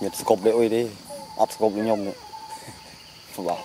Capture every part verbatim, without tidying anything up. Nhiệt scope để ôi đi, áp scope với nhông nữa. Phụ bảo.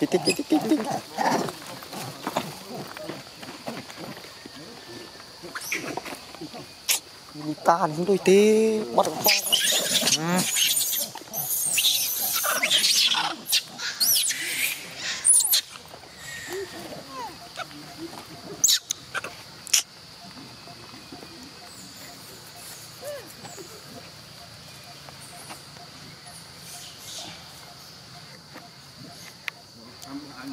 Tít tít tít tít tít đi ta chúng tôi tê bắt con ừ.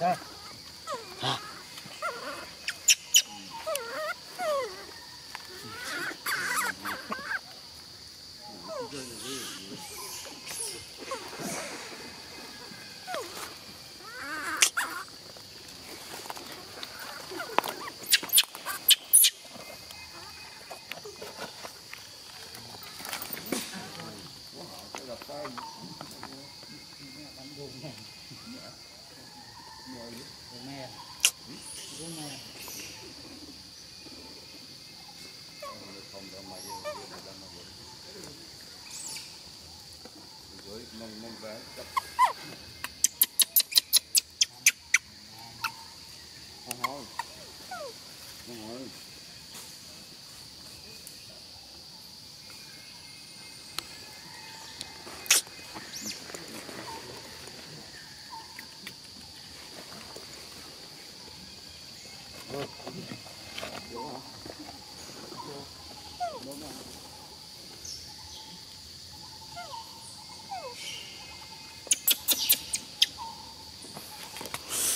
ra